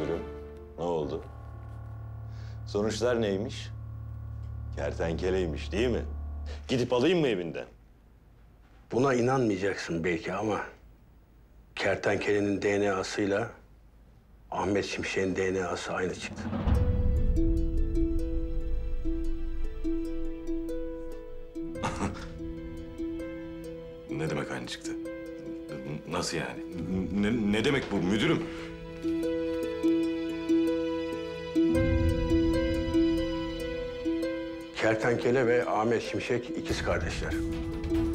müdürüm. Ne oldu? Sonuçlar neymiş? Kertenkeleymiş değil mi? Gidip alayım mı evinden? Buna inanmayacaksın belki ama... Kertenkele'nin DNA'sıyla... Ahmet Şimşek'in DNA'sı aynı çıktı. Ne demek aynı çıktı? Nasıl yani? Ne demek bu müdürüm? Kertenkele ve Ahmet Şimşek ikiz kardeşler.